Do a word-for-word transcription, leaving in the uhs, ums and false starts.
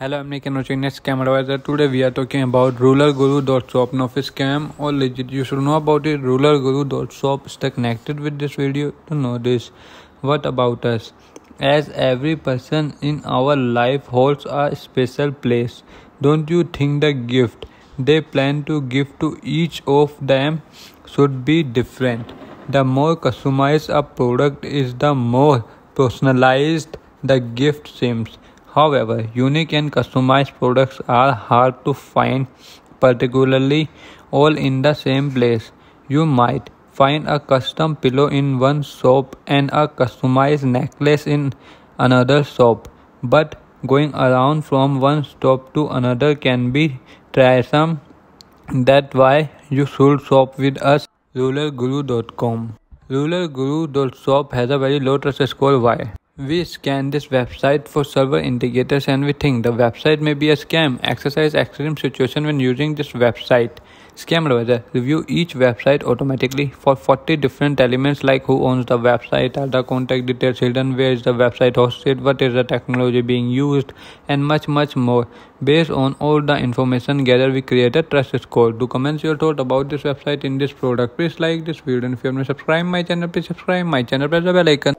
Hello, I'm Nikhil Anand, ScamAdvisor. Today we are talking about ruler guru dot shop. Now, if scam or legit, you should know about it. ruler guru dot shop. Stay connected with this video to know this. What about us? As every person in our life holds a special place, don't you think the gift they plan to give to each of them should be different? The more customized a product is, the more personalized the gift seems. However, unique and customized products are hard to find, particularly all in the same place. You might find a custom pillow in one shop and a customized necklace in another shop, but going around from one shop to another can be tiresome. That's why you should shop with us. ruler guru dot com. ruler guru dot shop has a very low trust score. Why? We scan this website for several indicators and we think the website may be a scam. Exercise extreme situation when using this website. ScamAdvisor review each website automatically for forty different elements like who owns the website, are the contact details hidden, where is the website hosted, what is the technology being used, and much much more. Based on all the information gathered, we create a trust score. Do comment your thought about this website in this product. Please like this video, and if you haven't subscribed my channel, please subscribe my channel, press the bell icon.